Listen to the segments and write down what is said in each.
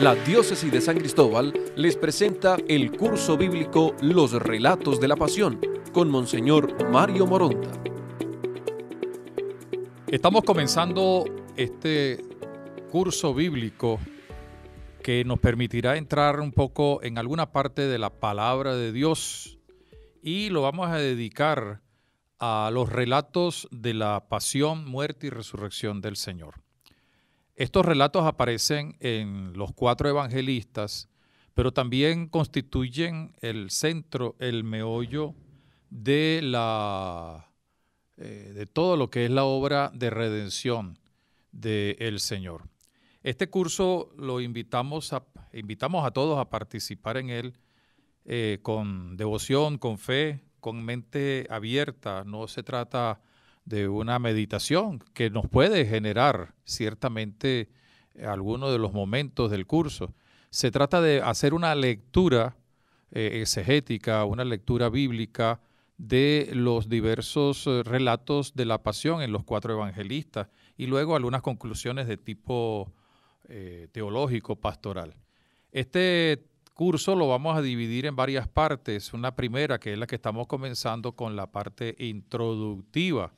La Diócesis de San Cristóbal les presenta el curso bíblico Los Relatos de la Pasión, con Monseñor Mario Moronta. Estamos comenzando este curso bíblico que nos permitirá entrar un poco en alguna parte de la palabra de Dios y lo vamos a dedicar a los relatos de la pasión, muerte y resurrección del Señor. Estos relatos aparecen en los cuatro evangelistas, pero también constituyen el centro, el meollo de todo lo que es la obra de redención del Señor. Este curso lo invitamos a todos a participar en él con devoción, con fe, con mente abierta. No se trata de una meditación que nos puede generar ciertamente algunos de los momentos del curso. Se trata de hacer una lectura exegética, una lectura bíblica de los diversos relatos de la pasión en los cuatro evangelistas y luego algunas conclusiones de tipo teológico, pastoral. Este curso lo vamos a dividir en varias partes. Una primera, que es la que estamos comenzando con la parte introductiva.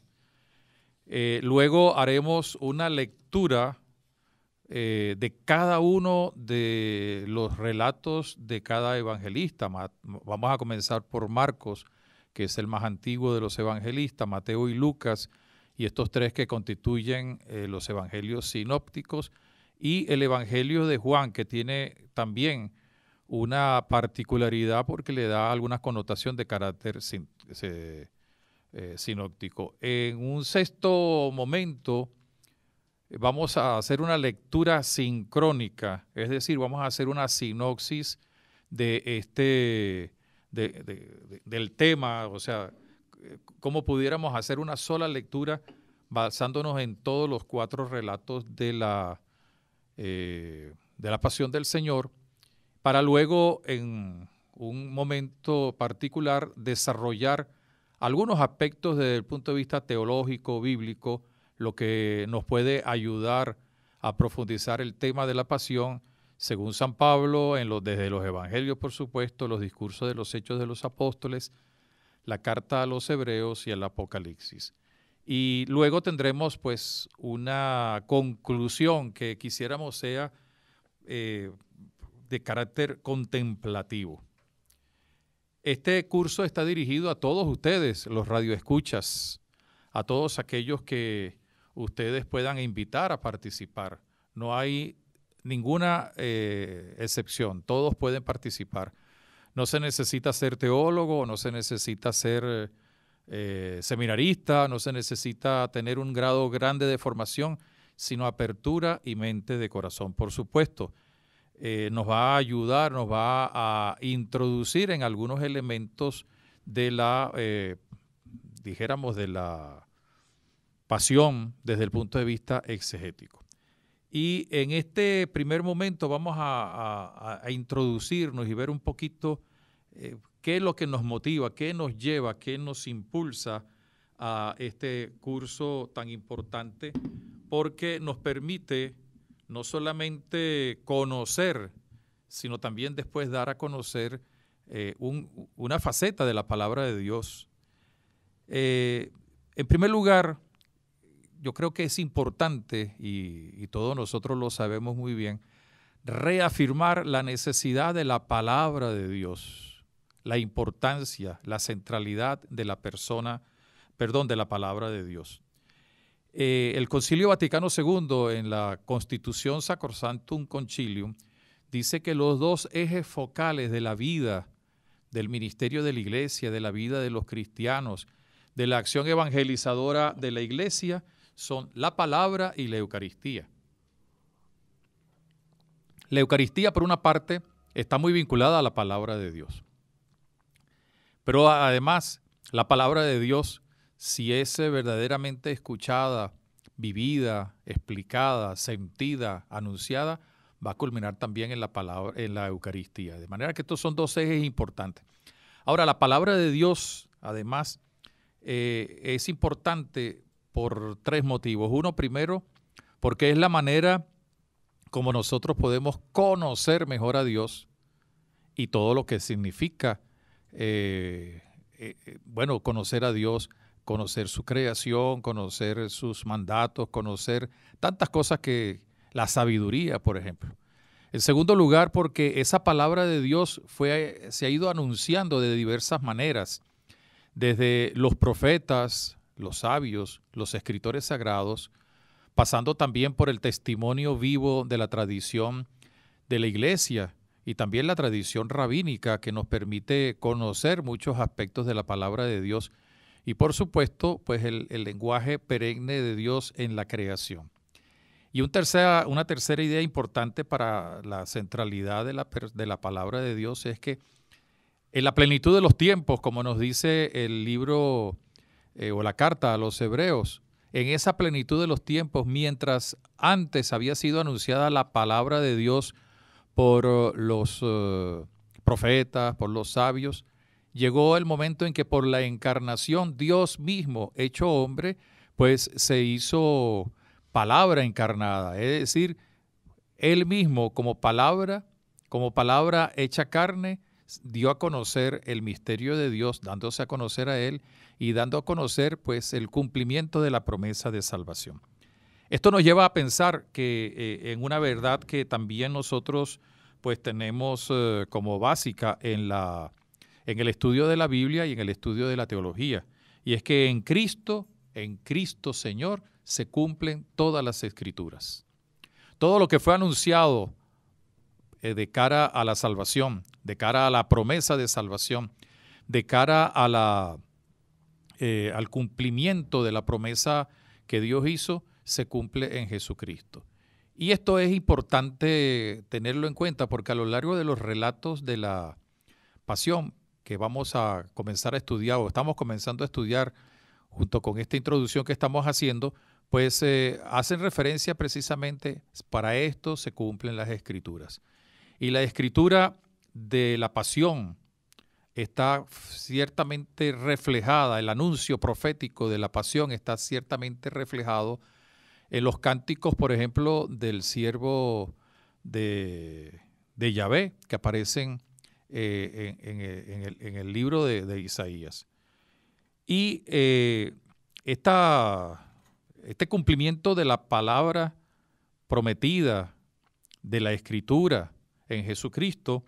Luego haremos una lectura de cada uno de los relatos de cada evangelista. Vamos a comenzar por Marcos, que es el más antiguo de los evangelistas, Mateo y Lucas, y estos tres que constituyen los evangelios sinópticos, y el evangelio de Juan, que tiene también una particularidad porque le da alguna connotación de carácter sinóptico. En un sexto momento vamos a hacer una lectura sincrónica, es decir, vamos a hacer una sinopsis de del tema, o sea, cómo pudiéramos hacer una sola lectura basándonos en todos los cuatro relatos de la pasión del Señor, para luego en un momento particular desarrollar algunos aspectos desde el punto de vista teológico, bíblico, lo que nos puede ayudar a profundizar el tema de la pasión según San Pablo, desde los evangelios, por supuesto, los discursos de los Hechos de los Apóstoles, la carta a los Hebreos y el Apocalipsis. Y luego tendremos pues una conclusión que quisiéramos sea de carácter contemplativo. Este curso está dirigido a todos ustedes, los radioescuchas, a todos aquellos que ustedes puedan invitar a participar. No hay ninguna excepción, todos pueden participar. No se necesita ser teólogo, no se necesita ser seminarista, no se necesita tener un grado grande de formación, sino apertura y mente de corazón. Por supuesto, nos va a ayudar, nos va a introducir en algunos elementos de la, dijéramos, de la pasión desde el punto de vista exegético. Y en este primer momento vamos a introducirnos y ver un poquito qué es lo que nos motiva, qué nos lleva, qué nos impulsa a este curso tan importante, porque nos permite no solamente conocer, sino también después dar a conocer una faceta de la palabra de Dios. En primer lugar, yo creo que es importante, y todos nosotros lo sabemos muy bien, reafirmar la necesidad de la palabra de Dios, la importancia, la centralidad de la palabra de Dios. El Concilio Vaticano II, en la Constitución Sacrosanctum Concilium, dice que los dos ejes focales de la vida, del ministerio de la Iglesia, de la vida de los cristianos, de la acción evangelizadora de la Iglesia, son la palabra y la Eucaristía. La Eucaristía, por una parte, está muy vinculada a la palabra de Dios. Pero además, la palabra de Dios, si es verdaderamente escuchada, vivida, explicada, sentida, anunciada, va a culminar también en la Eucaristía. De manera que estos son dos ejes importantes. Ahora, la palabra de Dios, además, es importante por tres motivos. Uno, primero, porque es la manera como nosotros podemos conocer mejor a Dios y todo lo que significa, bueno, conocer a Dios, conocer su creación, conocer sus mandatos, conocer tantas cosas que la sabiduría, por ejemplo. En segundo lugar, porque esa palabra de Dios se ha ido anunciando de diversas maneras, desde los profetas, los sabios, los escritores sagrados, pasando también por el testimonio vivo de la tradición de la Iglesia y también la tradición rabínica, que nos permite conocer muchos aspectos de la palabra de Dios y, por supuesto, pues el lenguaje perenne de Dios en la creación. Y una tercera idea importante para la centralidad de la palabra de Dios es que en la plenitud de los tiempos, como nos dice el libro o la carta a los hebreos, en esa plenitud de los tiempos, mientras antes había sido anunciada la palabra de Dios por los profetas, por los sabios, llegó el momento en que por la encarnación Dios mismo, hecho hombre, pues se hizo palabra encarnada, es decir, Él mismo como palabra hecha carne, dio a conocer el misterio de Dios, dándose a conocer a Él y dando a conocer pues el cumplimiento de la promesa de salvación. Esto nos lleva a pensar que en una verdad que también nosotros pues tenemos como básica en el estudio de la Biblia y en el estudio de la teología, y es que en Cristo Señor, se cumplen todas las Escrituras. Todo lo que fue anunciado de cara a la salvación, de cara a la promesa de salvación, de cara a al cumplimiento de la promesa que Dios hizo, se cumple en Jesucristo. Y esto es importante tenerlo en cuenta porque a lo largo de los relatos de la pasión que vamos a comenzar a estudiar o estamos comenzando a estudiar junto con esta introducción que estamos haciendo, pues hacen referencia precisamente para esto se cumplen las Escrituras. Y la escritura de la pasión está ciertamente reflejada, el anuncio profético de la pasión está ciertamente reflejado en los cánticos, por ejemplo, del siervo de Yahvé, que aparecen en el libro de Isaías. Y este cumplimiento de la palabra prometida de la Escritura en Jesucristo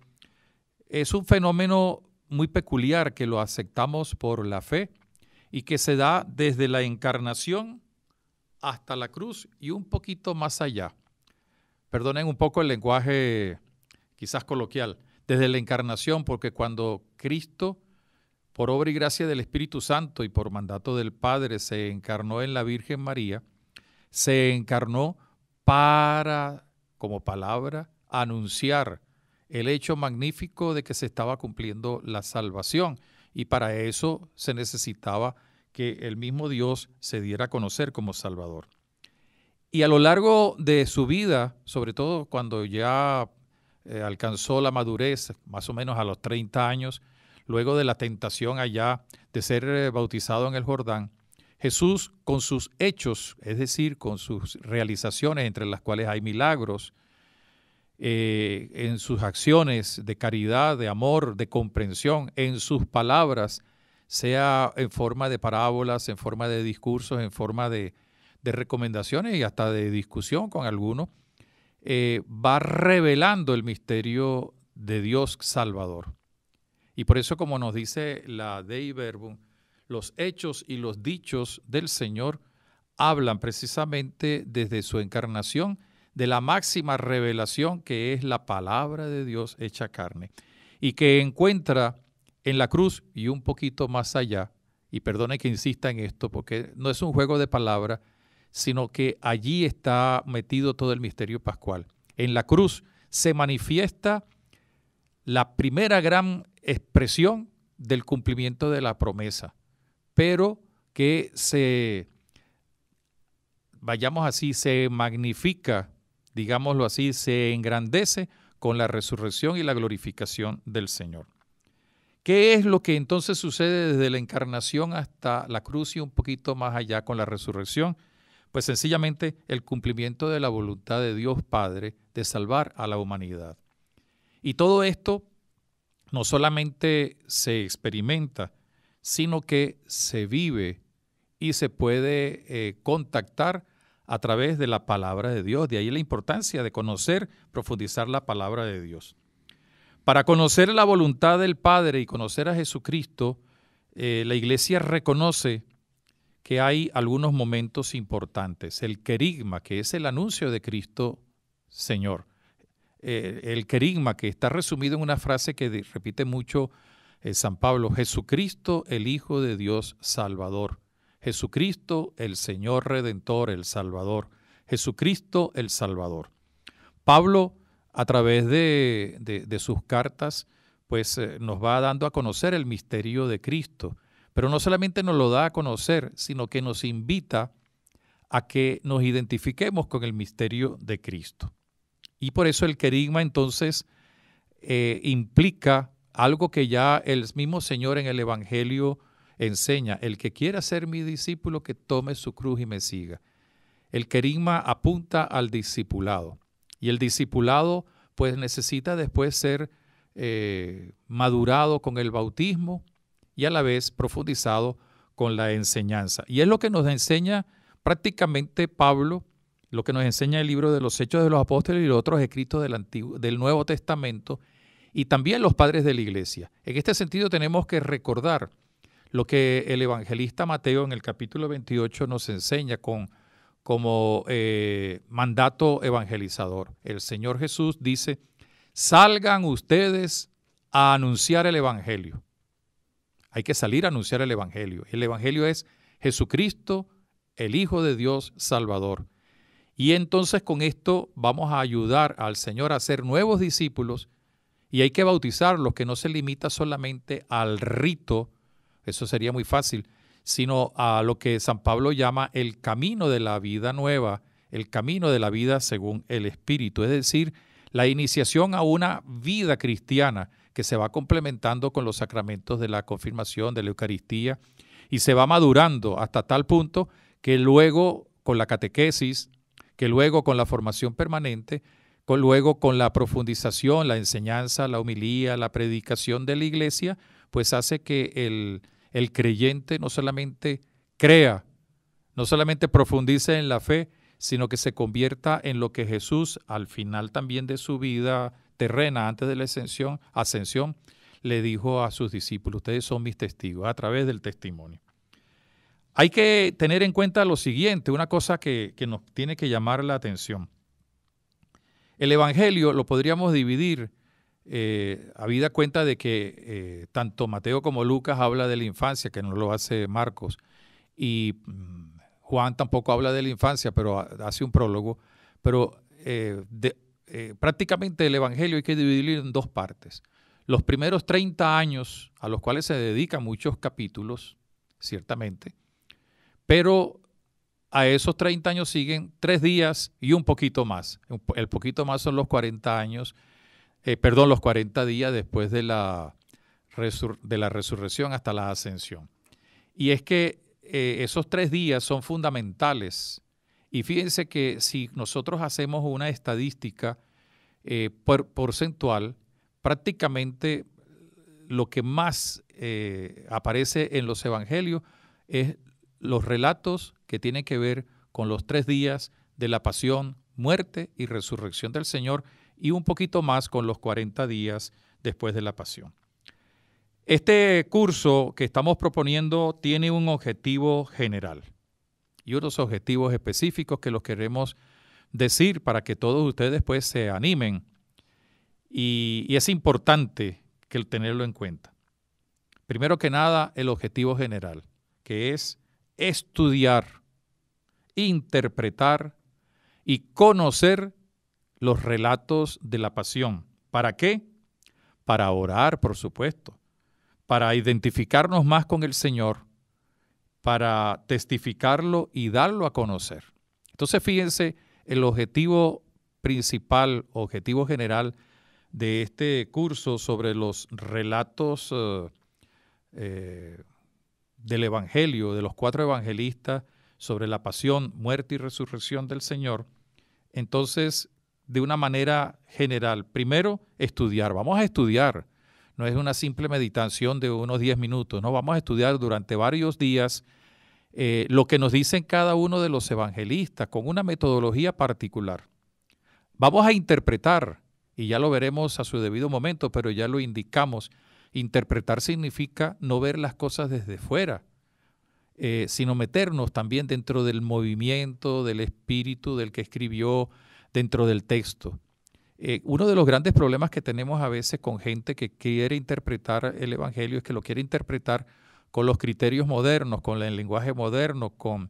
es un fenómeno muy peculiar que lo aceptamos por la fe y que se da desde la encarnación hasta la cruz y un poquito más allá. Perdonen un poco el lenguaje quizás coloquial, desde la encarnación, porque cuando Cristo, por obra y gracia del Espíritu Santo y por mandato del Padre, se encarnó en la Virgen María, se encarnó para, como palabra, anunciar el hecho magnífico de que se estaba cumpliendo la salvación. Y para eso se necesitaba que el mismo Dios se diera a conocer como Salvador. Y a lo largo de su vida, sobre todo cuando ya alcanzó la madurez, más o menos a los 30 años, luego de la tentación allá de ser bautizado en el Jordán, Jesús con sus hechos, es decir, con sus realizaciones, entre las cuales hay milagros, en sus acciones de caridad, de amor, de comprensión, en sus palabras, sea en forma de parábolas, en forma de discursos, en forma de recomendaciones y hasta de discusión con algunos, va revelando el misterio de Dios Salvador. Y por eso, como nos dice la Dei Verbum, los hechos y los dichos del Señor hablan precisamente desde su encarnación de la máxima revelación que es la palabra de Dios hecha carne y que encuentra en la cruz y un poquito más allá. Y perdone que insista en esto porque no es un juego de palabras, sino que allí está metido todo el misterio pascual. En la cruz se manifiesta la primera gran expresión del cumplimiento de la promesa, pero que se magnifica, digámoslo así, se engrandece con la resurrección y la glorificación del Señor. ¿Qué es lo que entonces sucede desde la encarnación hasta la cruz y un poquito más allá con la resurrección? pues sencillamente el cumplimiento de la voluntad de Dios Padre de salvar a la humanidad. Y todo esto no solamente se experimenta, sino que se vive y se puede contactar a través de la palabra de Dios. De ahí la importancia de conocer, profundizar la palabra de Dios. Para conocer la voluntad del Padre y conocer a Jesucristo, la Iglesia reconoce que hay algunos momentos importantes. El querigma, que es el anuncio de Cristo Señor. El querigma, que está resumido en una frase que repite mucho San Pablo: Jesucristo, el Hijo de Dios Salvador. Jesucristo, el Señor Redentor, el Salvador. Jesucristo, el Salvador. Pablo, a través de sus cartas, pues nos va dando a conocer el misterio de Cristo. Pero no solamente nos lo da a conocer, sino que nos invita a que nos identifiquemos con el misterio de Cristo. Y por eso el querigma entonces implica algo que ya el mismo Señor en el Evangelio enseña: el que quiera ser mi discípulo, que tome su cruz y me siga. El querigma apunta al discipulado, y el discipulado pues necesita después ser madurado con el bautismo y a la vez profundizado con la enseñanza. Y es lo que nos enseña prácticamente Pablo, lo que nos enseña el libro de los Hechos de los Apóstoles y los otros escritos del Nuevo Testamento, y también los padres de la Iglesia. En este sentido tenemos que recordar lo que el evangelista Mateo en el capítulo 28 nos enseña como mandato evangelizador. El Señor Jesús dice: salgan ustedes a anunciar el evangelio. Hay que salir a anunciar el evangelio. El evangelio es Jesucristo, el Hijo de Dios Salvador. Y entonces con esto vamos a ayudar al Señor a ser nuevos discípulos, y hay que bautizarlos, que no se limita solamente al rito, eso sería muy fácil, sino a lo que San Pablo llama el camino de la vida nueva, el camino de la vida según el Espíritu, es decir, la iniciación a una vida cristiana que se va complementando con los sacramentos de la confirmación, de la Eucaristía, y se va madurando hasta tal punto que luego con la catequesis, que luego con la formación permanente, luego con la profundización, la enseñanza, la homilía, la predicación de la Iglesia, pues hace que el creyente no solamente crea, no solamente profundice en la fe, sino que se convierta en lo que Jesús, al final también de su vida terrena, antes de la ascensión, le dijo a sus discípulos: ustedes son mis testigos, a través del testimonio. Hay que tener en cuenta lo siguiente, una cosa que nos tiene que llamar la atención. El Evangelio lo podríamos dividir, habida cuenta de que tanto Mateo como Lucas habla de la infancia, que no lo hace Marcos, y Juan tampoco habla de la infancia, pero hace un prólogo. Pero prácticamente el Evangelio hay que dividirlo en dos partes. Los primeros 30 años, a los cuales se dedican muchos capítulos, ciertamente, pero a esos 30 años siguen 3 días y un poquito más. El poquito más son los 40 días después de la resurrección hasta la ascensión. Y es que esos 3 días son fundamentales. Y fíjense que si nosotros hacemos una estadística porcentual, prácticamente lo que más aparece en los evangelios es los relatos que tienen que ver con los 3 días de la pasión, muerte y resurrección del Señor, y un poquito más con los 40 días después de la pasión. Este curso que estamos proponiendo tiene un objetivo general y unos objetivos específicos que los queremos decir para que todos ustedes pues se animen, y es importante que tenerlo en cuenta. Primero que nada, el objetivo general, que es estudiar, interpretar y conocer los relatos de la pasión. ¿Para qué? Para orar, por supuesto, para identificarnos más con el Señor, para testificarlo y darlo a conocer. Entonces, fíjense, el objetivo principal, objetivo general de este curso sobre los relatos del Evangelio, de los 4 evangelistas, sobre la pasión, muerte y resurrección del Señor, entonces, de una manera general, primero, estudiar. Vamos a estudiar. No es una simple meditación de unos 10 minutos. No, vamos a estudiar durante varios días lo que nos dicen cada uno de los evangelistas con una metodología particular. Vamos a interpretar, y ya lo veremos a su debido momento, pero ya lo indicamos. Interpretar significa no ver las cosas desde fuera, sino meternos también dentro del movimiento, del espíritu del que escribió, dentro del texto. Uno de los grandes problemas que tenemos a veces con gente que quiere interpretar el Evangelio es que lo quiere interpretar con los criterios modernos, con el lenguaje moderno, con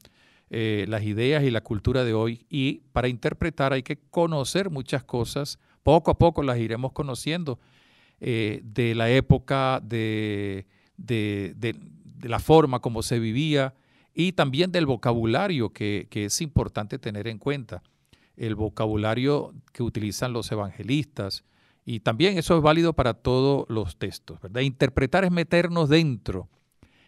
las ideas y la cultura de hoy. Y para interpretar hay que conocer muchas cosas. Poco a poco las iremos conociendo de la época, de la forma como se vivía y también del vocabulario que es importante tener en cuenta, el vocabulario que utilizan los evangelistas, y también eso es válido para todos los textos, ¿verdad? Interpretar es meternos dentro,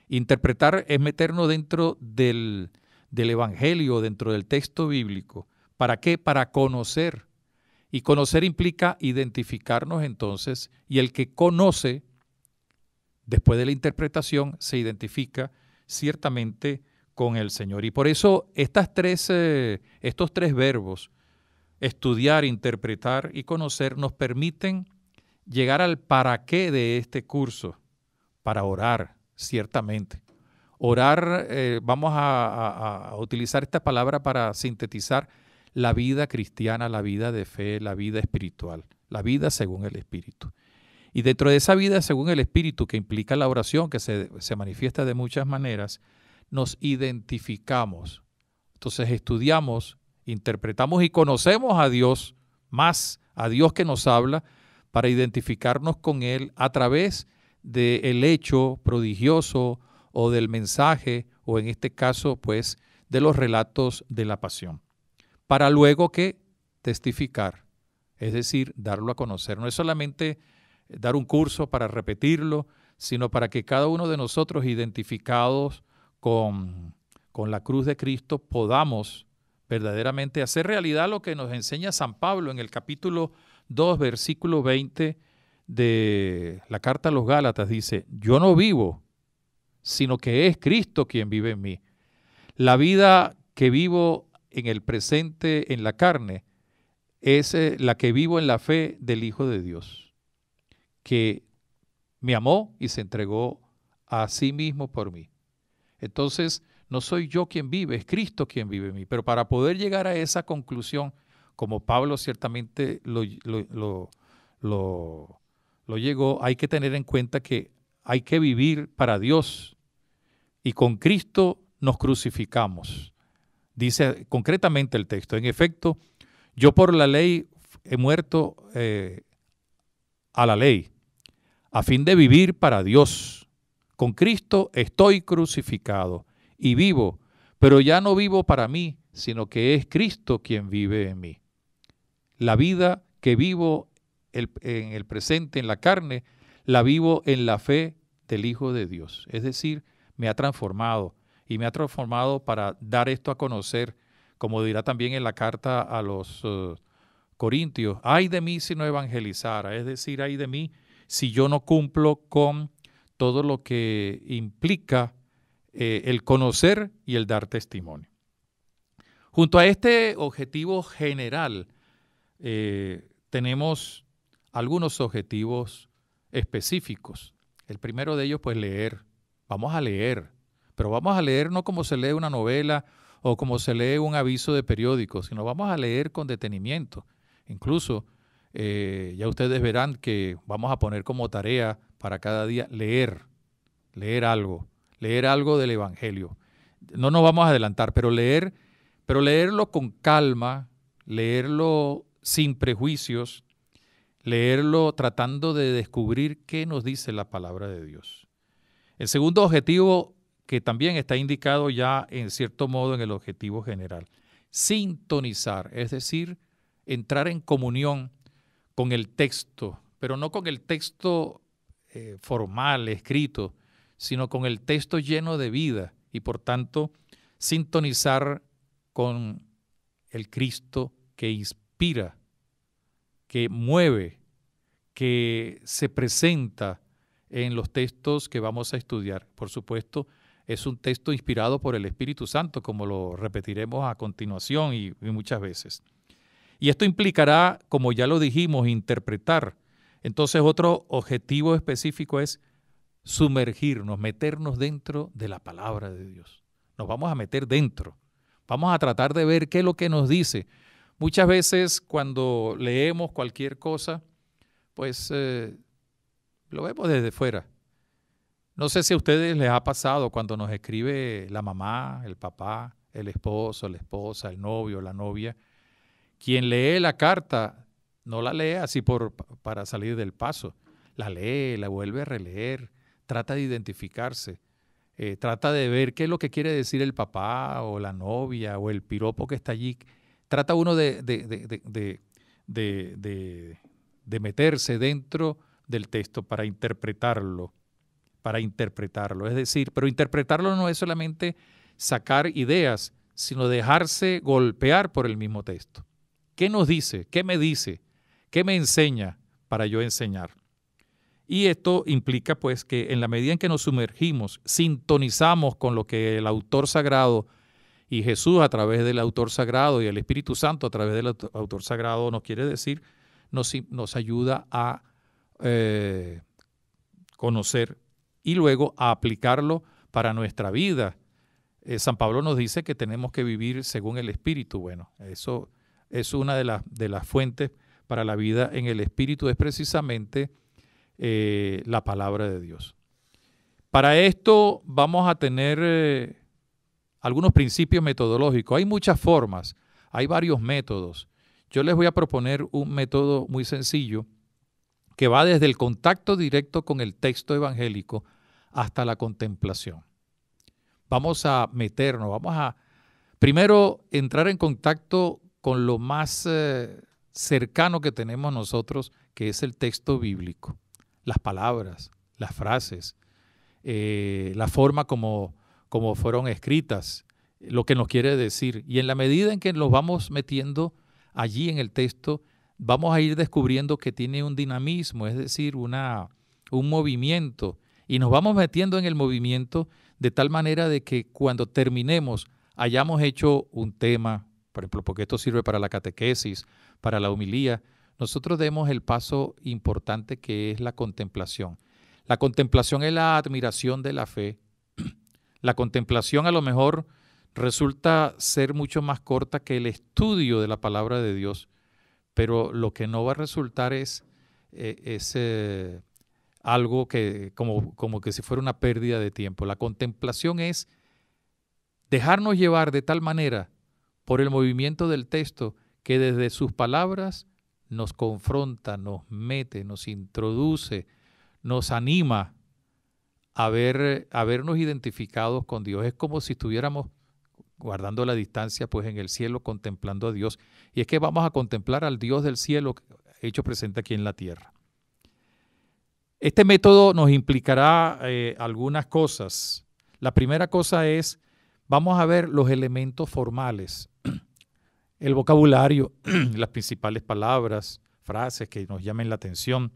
del evangelio, dentro del texto bíblico. ¿Para qué? Para conocer, y conocer implica identificarnos entonces, y el que conoce, después de la interpretación, se identifica ciertamente con el Señor. Y por eso estos tres verbos, estudiar, interpretar y conocer, nos permiten llegar al para qué de este curso, para orar, ciertamente. Orar, vamos a utilizar esta palabra para sintetizar la vida cristiana, la vida de fe, la vida espiritual, la vida según el Espíritu. Y dentro de esa vida según el Espíritu, que implica la oración, que se manifiesta de muchas maneras, nos identificamos. Entonces estudiamos, interpretamos y conocemos a Dios, más a Dios que nos habla, para identificarnos con Él a través del hecho prodigioso o del mensaje, o en este caso, pues, de los relatos de la pasión. Para luego que testificar, es decir, darlo a conocer. No es solamente dar un curso para repetirlo, sino para que cada uno de nosotros, identificados con la cruz de Cristo, podamos verdaderamente hacer realidad lo que nos enseña San Pablo en el capítulo 2, versículo 20 de la carta a los Gálatas. Dice: yo no vivo, sino que es Cristo quien vive en mí. La vida que vivo en el presente, en la carne, es la que vivo en la fe del Hijo de Dios, que me amó y se entregó a sí mismo por mí. Entonces, no soy yo quien vive, es Cristo quien vive en mí. Pero para poder llegar a esa conclusión, como Pablo ciertamente lo llegó, hay que tener en cuenta que hay que vivir para Dios. Y con Cristo nos crucificamos. Dice concretamente el texto: en efecto, yo por la ley he muerto a la ley, a fin de vivir para Dios. Con Cristo estoy crucificado y vivo, pero ya no vivo para mí, sino que es Cristo quien vive en mí. La vida que vivo en el presente, en la carne, la vivo en la fe del Hijo de Dios. Es decir, me ha transformado, y me ha transformado para dar esto a conocer, como dirá también en la carta a los Corintios: ay de mí si no evangelizara, es decir, ay de mí si yo no cumplo con todo lo que implica el conocer y el dar testimonio. Junto a este objetivo general, tenemos algunos objetivos específicos. El primero de ellos, pues, leer. Vamos a leer, pero vamos a leer no como se lee una novela o como se lee un aviso de periódico, sino vamos a leer con detenimiento. Incluso, ya ustedes verán que vamos a poner como tarea para cada día leer algo del Evangelio. No nos vamos a adelantar, pero leerlo con calma, leerlo sin prejuicios, leerlo tratando de descubrir qué nos dice la palabra de Dios. El segundo objetivo, que también está indicado ya en cierto modo en el objetivo general: sintonizar, es decir, entrar en comunión con el texto, pero no con el texto formal, escrito, sino con el texto lleno de vida, y por tanto sintonizar con el Cristo que inspira, que mueve, que se presenta en los textos que vamos a estudiar. Por supuesto, es un texto inspirado por el Espíritu Santo, como lo repetiremos a continuación y muchas veces. Y esto implicará, como ya lo dijimos, interpretar. Entonces, otro objetivo específico es sumergirnos, meternos dentro de la palabra de Dios. Nos vamos a meter dentro. Vamos a tratar de ver qué es lo que nos dice. Muchas veces cuando leemos cualquier cosa, pues lo vemos desde fuera. No sé si a ustedes les ha pasado cuando nos escribe la mamá, el papá, el esposo, la esposa, el novio, la novia. Quien lee la carta no la lee así para salir del paso. La lee, la vuelve a releer, trata de identificarse. Trata de ver qué es lo que quiere decir el papá o la novia o el piropo que está allí. Trata uno de meterse dentro del texto para interpretarlo, Es decir, pero interpretarlo no es solamente sacar ideas, sino dejarse golpear por el mismo texto. ¿Qué nos dice? ¿Qué me dice? ¿Qué me enseña para yo enseñar? Y esto implica, pues, que en la medida en que nos sumergimos, sintonizamos con lo que el autor sagrado y Jesús a través del autor sagrado y el Espíritu Santo a través del autor sagrado nos quiere decir, nos ayuda a conocer y luego a aplicarlo para nuestra vida. San Pablo nos dice que tenemos que vivir según el Espíritu. Bueno, eso es una de las fuentes para la vida en el Espíritu, es precisamente la palabra de Dios. Para esto vamos a tener algunos principios metodológicos. Hay muchas formas, hay varios métodos. Yo les voy a proponer un método muy sencillo que va desde el contacto directo con el texto evangélico hasta la contemplación. Vamos a meternos, vamos a primero entrar en contacto con lo más cercano que tenemos nosotros, que es el texto bíblico. Las palabras, las frases, la forma como fueron escritas, lo que nos quiere decir. Y en la medida en que nos vamos metiendo allí en el texto, vamos a ir descubriendo que tiene un dinamismo, es decir, un movimiento. Y nos vamos metiendo en el movimiento de tal manera de que cuando terminemos hayamos hecho un tema, por ejemplo, porque esto sirve para la catequesis, para la homilía, nosotros demos el paso importante que es la contemplación. La contemplación es la admiración de la fe. La contemplación a lo mejor resulta ser mucho más corta que el estudio de la palabra de Dios, pero lo que no va a resultar es algo que como que si fuera una pérdida de tiempo. La contemplación es dejarnos llevar de tal manera por el movimiento del texto que desde sus palabras nos confronta, nos mete, nos introduce, nos anima a vernos identificados con Dios. Es como si estuviéramos guardando la distancia, pues en el cielo contemplando a Dios. Y es que vamos a contemplar al Dios del cielo hecho presente aquí en la tierra. Este método nos implicará algunas cosas. La primera cosa es, vamos a ver los elementos formales. El vocabulario, las principales palabras, frases que nos llamen la atención.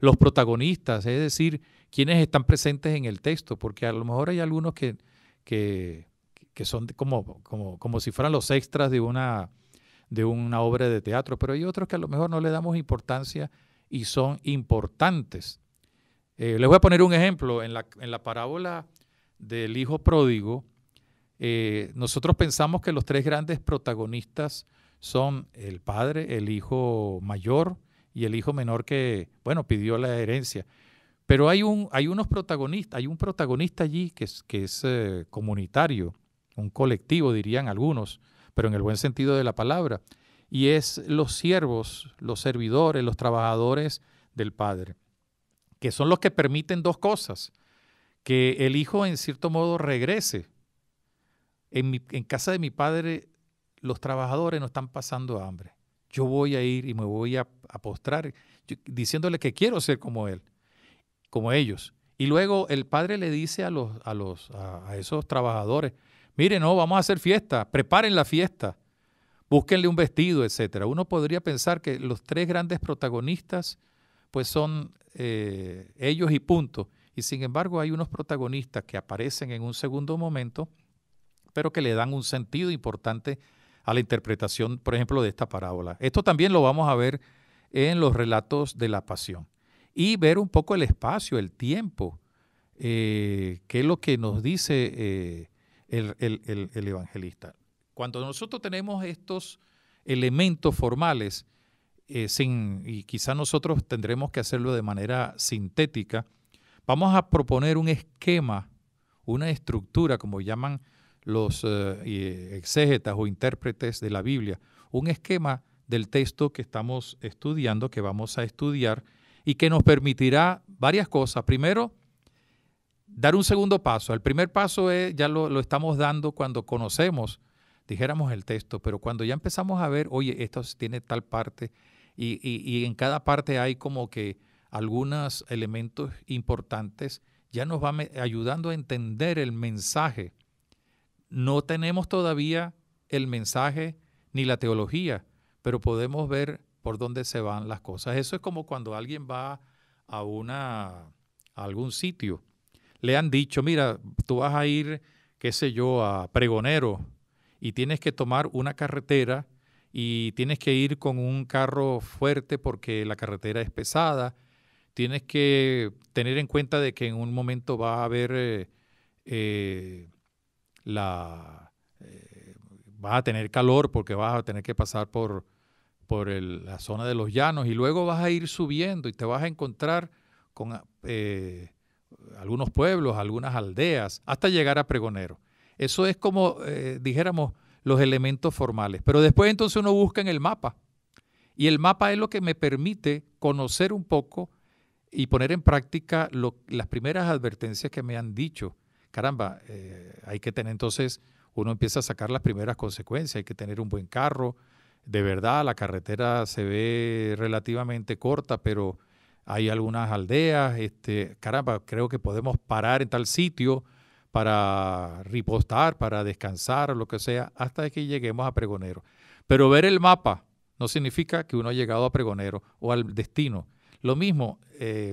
Los protagonistas, es decir, quienes están presentes en el texto, porque a lo mejor hay algunos que son como si fueran los extras de una obra de teatro, pero hay otros que a lo mejor no le damos importancia y son importantes. Les voy a poner un ejemplo. En la parábola del hijo pródigo, nosotros pensamos que los tres grandes protagonistas son el padre, el hijo mayor y el hijo menor que, bueno, pidió la herencia. Pero hay un protagonista allí que es comunitario, un colectivo dirían algunos, pero en el buen sentido de la palabra, y es los siervos, los servidores, los trabajadores del padre, que son los que permiten dos cosas: que el hijo en cierto modo regrese. En casa de mi padre los trabajadores no están pasando hambre. Yo voy a ir y me voy a postrar diciéndole que quiero ser como él, como ellos. Y luego el padre le dice a esos trabajadores, Mire, no, vamos a hacer fiesta, preparen la fiesta, búsquenle un vestido, etc. Uno podría pensar que los tres grandes protagonistas pues son ellos y punto. Y sin embargo hay unos protagonistas que aparecen en un segundo momento, pero que le dan un sentido importante a la interpretación, por ejemplo, de esta parábola. Esto también lo vamos a ver en los relatos de la pasión. Y ver un poco el espacio, el tiempo, que es lo que nos dice el evangelista. Cuando nosotros tenemos estos elementos formales, y quizá nosotros tendremos que hacerlo de manera sintética, vamos a proponer un esquema, una estructura, como llaman los exégetas o intérpretes de la Biblia, un esquema del texto que estamos estudiando, que vamos a estudiar, y que nos permitirá varias cosas. Primero, dar un segundo paso. El primer paso es, ya lo estamos dando cuando conocemos, dijéramos, el texto, pero cuando ya empezamos a ver, oye, esto tiene tal parte, y en cada parte hay como que algunos elementos importantes, ya nos va ayudando a entender el mensaje. No tenemos todavía el mensaje ni la teología, pero podemos ver por dónde se van las cosas. Eso es como cuando alguien va a algún sitio. Le han dicho, mira, tú vas a ir, qué sé yo, a Pregonero y tienes que tomar una carretera y tienes que ir con un carro fuerte porque la carretera es pesada. Tienes que tener en cuenta de que en un momento va a haber, vas a tener calor porque vas a tener que pasar por la zona de los llanos y luego vas a ir subiendo y te vas a encontrar con algunos pueblos, algunas aldeas, hasta llegar a Pregonero. Eso es como, dijéramos, los elementos formales. Pero después entonces uno busca en el mapa y el mapa es lo que me permite conocer un poco y poner en práctica las primeras advertencias que me han dicho. Caramba, hay que tener entonces, uno empieza a sacar las primeras consecuencias, hay que tener un buen carro, de verdad, la carretera se ve relativamente corta, pero hay algunas aldeas, caramba, creo que podemos parar en tal sitio para ripostar, para descansar, lo que sea, hasta que lleguemos a Pregonero. Pero ver el mapa no significa que uno ha llegado a Pregonero o al destino. Lo mismo,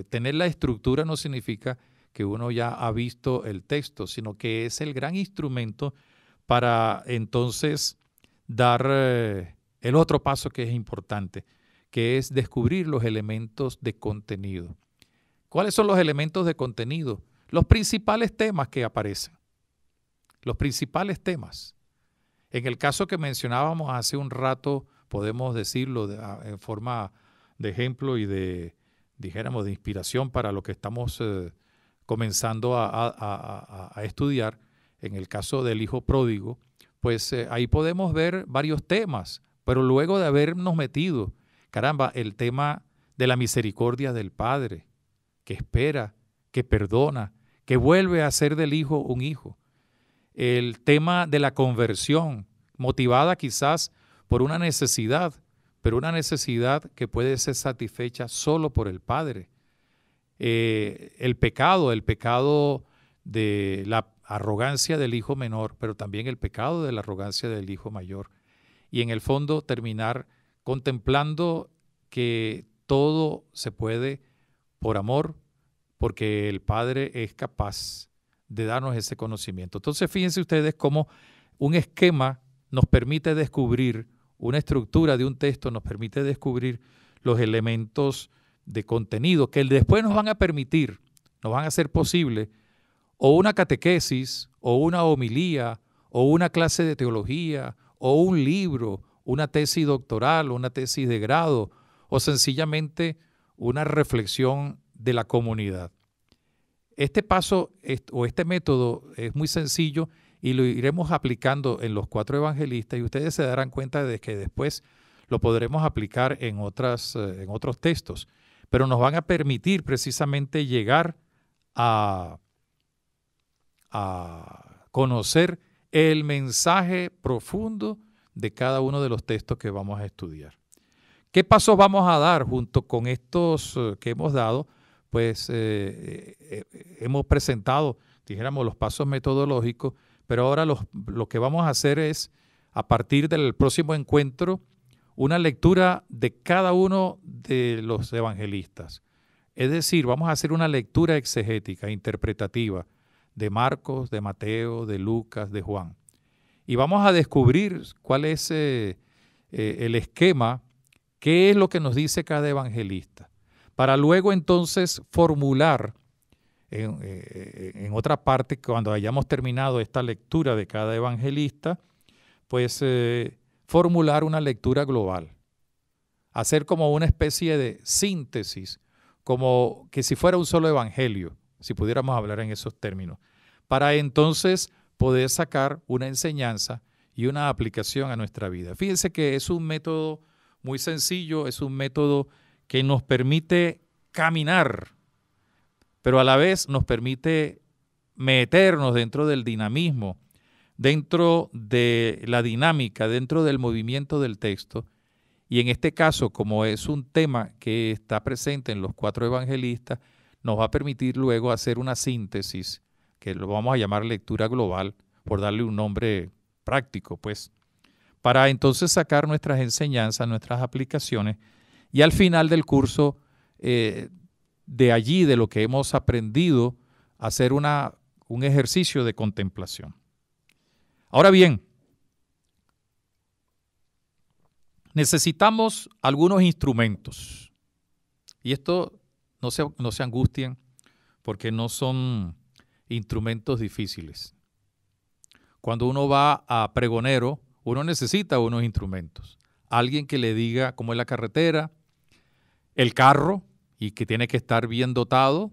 tener la estructura no significa que uno ya ha visto el texto, sino que es el gran instrumento para entonces dar el otro paso que es importante, que es descubrir los elementos de contenido. ¿Cuáles son los elementos de contenido? Los principales temas que aparecen, los principales temas. En el caso que mencionábamos hace un rato, podemos decirlo en forma de ejemplo y de, dijéramos, de inspiración para lo que estamos comenzando a estudiar. En el caso del hijo pródigo, pues ahí podemos ver varios temas, pero luego de habernos metido, caramba, el tema de la misericordia del Padre, que espera, que perdona, que vuelve a hacer del hijo un hijo. El tema de la conversión, motivada quizás por una necesidad, pero una necesidad que puede ser satisfecha solo por el Padre. El pecado de la arrogancia del hijo menor, pero también el pecado de la arrogancia del hijo mayor. Y en el fondo terminar contemplando que todo se puede por amor, porque el Padre es capaz de darnos ese conocimiento. Entonces, fíjense ustedes cómo un esquema nos permite descubrir, una estructura de un texto nos permite descubrir los elementos de contenido que después nos van a permitir, nos van a hacer posible, o una catequesis, o una homilía, o una clase de teología, o un libro, una tesis doctoral, una tesis de grado, o sencillamente una reflexión de la comunidad. Este paso o este método es muy sencillo y lo iremos aplicando en los cuatro evangelistas y ustedes se darán cuenta de que después lo podremos aplicar en otros textos, pero nos van a permitir precisamente llegar a conocer el mensaje profundo de cada uno de los textos que vamos a estudiar. ¿Qué pasos vamos a dar junto con estos que hemos dado? Pues hemos presentado, dijéramos, los pasos metodológicos, Pero ahora lo que vamos a hacer es, a partir del próximo encuentro, una lectura de cada uno de los evangelistas. Es decir, vamos a hacer una lectura exegética, interpretativa, de Marcos, de Mateo, de Lucas, de Juan. Y vamos a descubrir cuál es el esquema, qué es lo que nos dice cada evangelista, para luego entonces formular en otra parte, cuando hayamos terminado esta lectura de cada evangelista, pues formular una lectura global, hacer como una especie de síntesis, como que si fuera un solo evangelio, si pudiéramos hablar en esos términos, para entonces poder sacar una enseñanza y una aplicación a nuestra vida. Fíjense que es un método muy sencillo, es un método que nos permite caminar, pero a la vez nos permite meternos dentro del dinamismo, dentro de la dinámica, dentro del movimiento del texto. Y en este caso, como es un tema que está presente en los cuatro evangelistas, nos va a permitir luego hacer una síntesis, que lo vamos a llamar lectura global, por darle un nombre práctico, pues, para entonces sacar nuestras enseñanzas, nuestras aplicaciones, y al final del curso, de allí, de lo que hemos aprendido, hacer un ejercicio de contemplación. Ahora bien, necesitamos algunos instrumentos. Y esto, no se angustien, porque no son instrumentos difíciles. Cuando uno va a pregonero, uno necesita unos instrumentos. Alguien que le diga cómo es la carretera, el carro, y que tiene que estar bien dotado.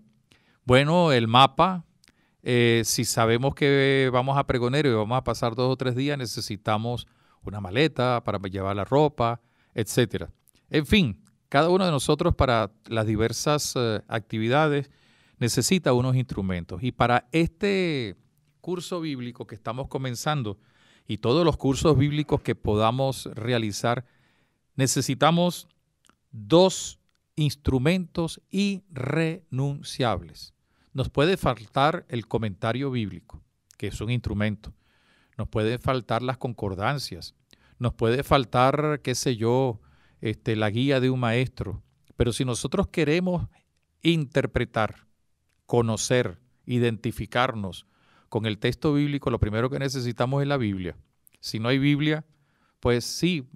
Bueno, el mapa. Si sabemos que vamos a pregonero y vamos a pasar 2 o 3 días, necesitamos una maleta para llevar la ropa, etc. En fin, cada uno de nosotros para las diversas actividades necesita unos instrumentos. Y para este curso bíblico que estamos comenzando y todos los cursos bíblicos que podamos realizar, necesitamos 2 instrumentos irrenunciables. Nos puede faltar el comentario bíblico, que es un instrumento. Nos pueden faltar las concordancias. Nos puede faltar, qué sé yo, la guía de un maestro. Pero si nosotros queremos interpretar, conocer, identificarnos con el texto bíblico, lo primero que necesitamos es la Biblia. Si no hay Biblia, pues sí,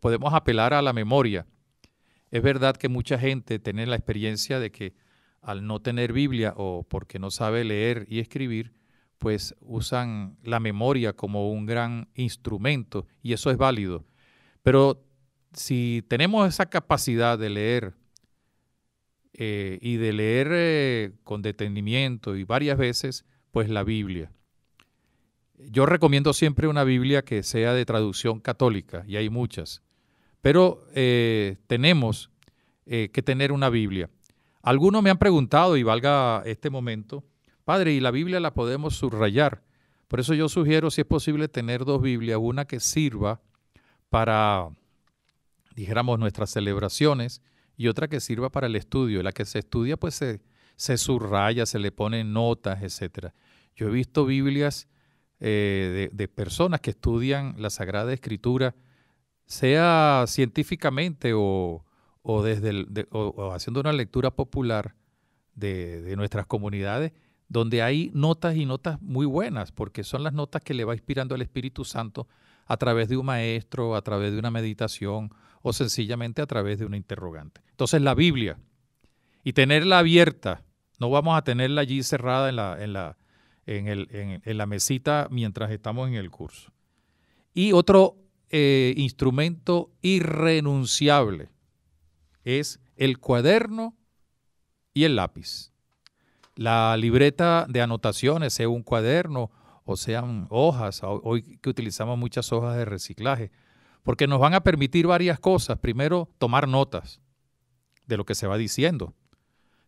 podemos apelar a la memoria. Es verdad que mucha gente tiene la experiencia de que al no tener Biblia o porque no sabe leer y escribir, pues usan la memoria como un gran instrumento, y eso es válido. Pero si tenemos esa capacidad de leer y de leer con detenimiento y varias veces, pues la Biblia. Yo recomiendo siempre una Biblia que sea de traducción católica, y hay muchas, pero tenemos que tener una Biblia. Algunos me han preguntado, y valga este momento, Padre, ¿y la Biblia la podemos subrayar? Por eso yo sugiero, si es posible, tener 2 Biblias, una que sirva para, dijéramos, nuestras celebraciones, y otra que sirva para el estudio. La que se estudia, pues se subraya, se le ponen notas, etc. Yo he visto Biblias de personas que estudian la Sagrada Escritura, sea científicamente o haciendo una lectura popular de nuestras comunidades, donde hay notas y notas muy buenas, porque son las notas que le va inspirando el Espíritu Santo a través de un maestro, a través de una meditación o sencillamente a través de una interrogante. Entonces la Biblia, y tenerla abierta, no vamos a tenerla allí cerrada en la mesita mientras estamos en el curso. Y otro instrumento irrenunciable es el cuaderno y el lápiz. La libreta de anotaciones, sea un cuaderno o sean hojas, hoy que utilizamos muchas hojas de reciclaje, porque nos van a permitir varias cosas. Primero, tomar notas de lo que se va diciendo.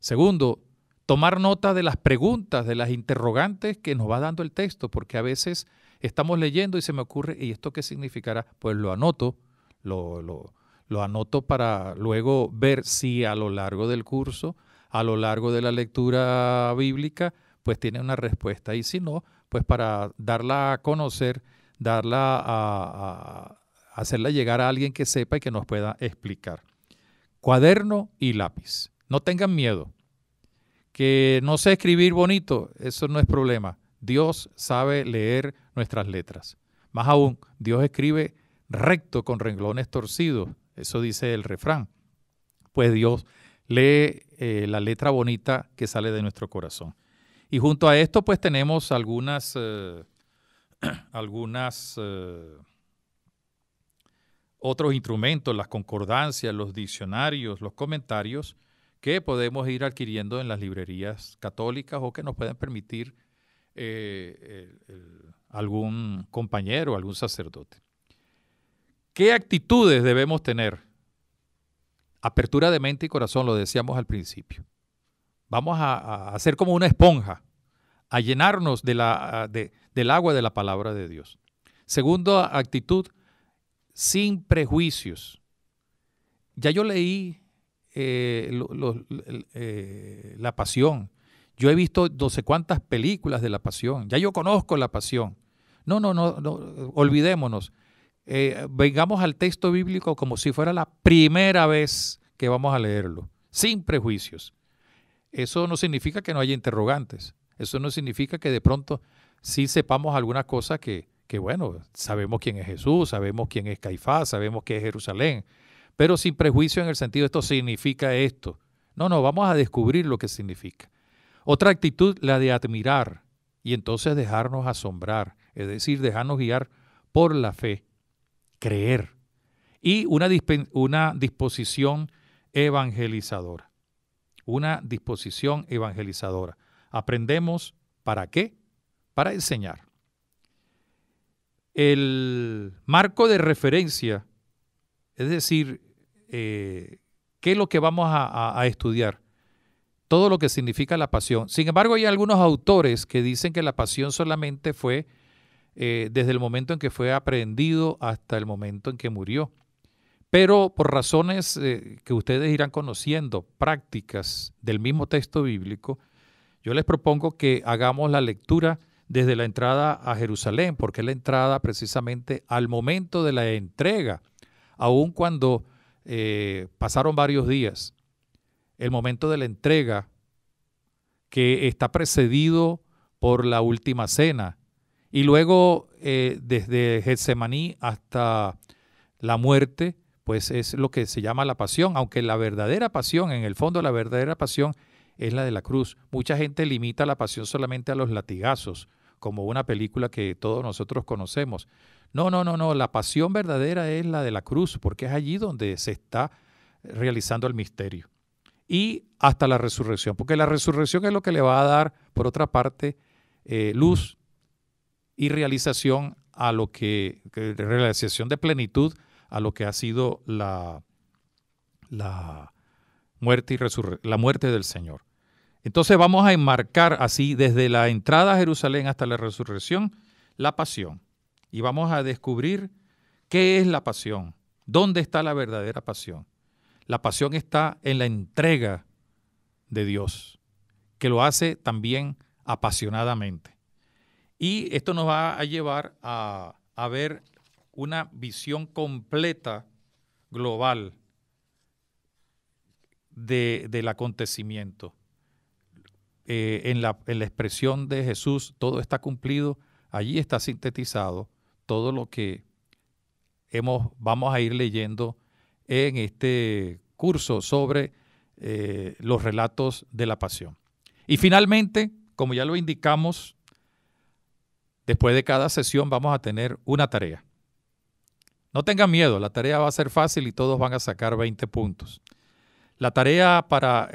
Segundo, tomar nota de las preguntas, de las interrogantes que nos va dando el texto, porque a veces estamos leyendo y se me ocurre, ¿y esto qué significará? Pues lo anoto, lo anoto para luego ver si a lo largo del curso, a lo largo de la lectura bíblica, pues tiene una respuesta. Y si no, pues para darla a conocer, darla a hacerla llegar a alguien que sepa y que nos pueda explicar. Cuaderno y lápiz. No tengan miedo. Que no sé escribir bonito, eso no es problema. Dios sabe leer nuestras letras. Más aún, Dios escribe recto con renglones torcidos. Eso dice el refrán. Pues Dios lee la letra bonita que sale de nuestro corazón. Y junto a esto, pues tenemos algunas, otros instrumentos, las concordancias, los diccionarios, los comentarios, que podemos ir adquiriendo en las librerías católicas o que nos pueden permitir algún compañero, algún sacerdote. ¿Qué actitudes debemos tener? Apertura de mente y corazón, lo decíamos al principio. Vamos a hacer como una esponja, a llenarnos de del agua de la palabra de Dios. Segunda actitud, sin prejuicios. Ya yo leí La Pasión. Yo he visto no sé cuántas películas de La Pasión. Ya yo conozco La Pasión. No, olvidémonos. Vengamos al texto bíblico como si fuera la primera vez que vamos a leerlo, sin prejuicios. Eso no significa que no haya interrogantes. Eso no significa que de pronto sí sepamos alguna cosa que bueno, sabemos quién es Jesús, sabemos quién es Caifás, sabemos qué es Jerusalén, pero sin prejuicio en el sentido de esto significa esto. No, vamos a descubrir lo que significa. Otra actitud, la de admirar y entonces dejarnos asombrar, es decir, dejarnos guiar por la fe, creer y una disposición evangelizadora. Una disposición evangelizadora. Aprendemos ¿para qué? Para enseñar. El marco de referencia. Es decir, ¿qué es lo que vamos a estudiar? Todo lo que significa la pasión. Sin embargo, hay algunos autores que dicen que la pasión solamente fue desde el momento en que fue aprehendido hasta el momento en que murió. Pero por razones que ustedes irán conociendo, prácticas del mismo texto bíblico, yo les propongo que hagamos la lectura desde la entrada a Jerusalén, porque es la entrada precisamente al momento de la entrega. Aun cuando pasaron varios días, el momento de la entrega que está precedido por la última cena y luego desde Getsemaní hasta la muerte, pues es lo que se llama la pasión, aunque la verdadera pasión, en el fondo la verdadera pasión es la de la cruz. Mucha gente limita la pasión solamente a los latigazos, como una película que todos nosotros conocemos. No, la pasión verdadera es la de la cruz, porque es allí donde se está realizando el misterio. Y hasta la resurrección, porque la resurrección es lo que le va a dar, por otra parte, luz y realización a lo que realización de plenitud a lo que ha sido la muerte del Señor. Entonces vamos a enmarcar así, desde la entrada a Jerusalén hasta la resurrección, la pasión. Y vamos a descubrir qué es la pasión, dónde está la verdadera pasión. La pasión está en la entrega de Dios, que lo hace también apasionadamente. Y esto nos va a llevar a ver una visión completa, global, del acontecimiento. En la expresión de Jesús, todo está cumplido, allí está sintetizado todo lo que vamos a ir leyendo en este curso sobre los relatos de la pasión. Y finalmente, como ya lo indicamos, después de cada sesión vamos a tener una tarea. No tengan miedo, la tarea va a ser fácil y todos van a sacar 20 puntos. La tarea para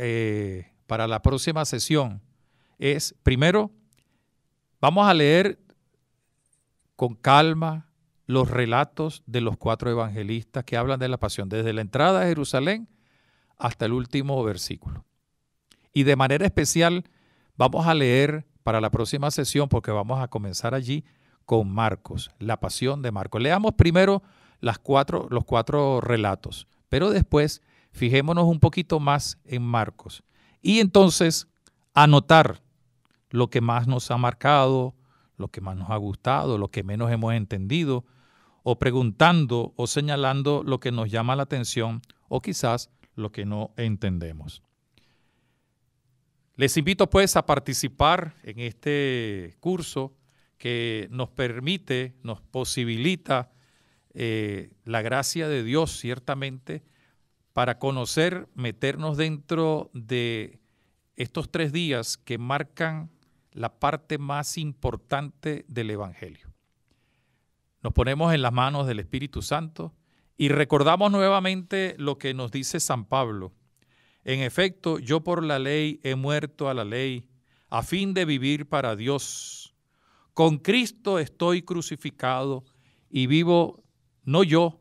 la próxima sesión es, primero, vamos a leer con calma los relatos de los 4 evangelistas que hablan de la pasión, desde la entrada a Jerusalén hasta el último versículo. Y de manera especial vamos a leer para la próxima sesión, porque vamos a comenzar allí con Marcos, la pasión de Marcos. Leamos primero los cuatro relatos, pero después fijémonos un poquito más en Marcos. Y entonces anotar lo que más nos ha marcado, lo que más nos ha gustado, lo que menos hemos entendido, o preguntando o señalando lo que nos llama la atención o quizás lo que no entendemos. Les invito pues a participar en este curso que nos permite, nos posibilita la gracia de Dios ciertamente para conocer, meternos dentro de estos 3 días que marcan la parte más importante del Evangelio. Nos ponemos en las manos del Espíritu Santo y recordamos nuevamente lo que nos dice San Pablo. En efecto, yo por la ley he muerto a la ley, a fin de vivir para Dios. Con Cristo estoy crucificado y vivo no yo,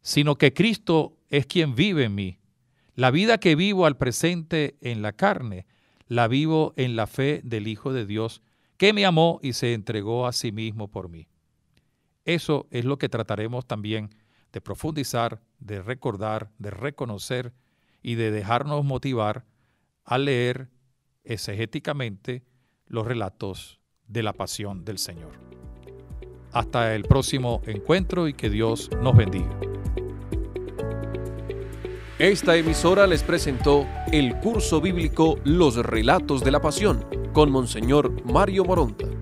sino que Cristo es quien vive en mí. La vida que vivo al presente en la carne, la vivo en la fe del Hijo de Dios, que me amó y se entregó a sí mismo por mí. Eso es lo que trataremos también de profundizar, de recordar, de reconocer y de dejarnos motivar a leer exegéticamente los relatos de la pasión del Señor. Hasta el próximo encuentro y que Dios nos bendiga. Esta emisora les presentó el curso bíblico Los Relatos de la Pasión con Monseñor Mario Moronta.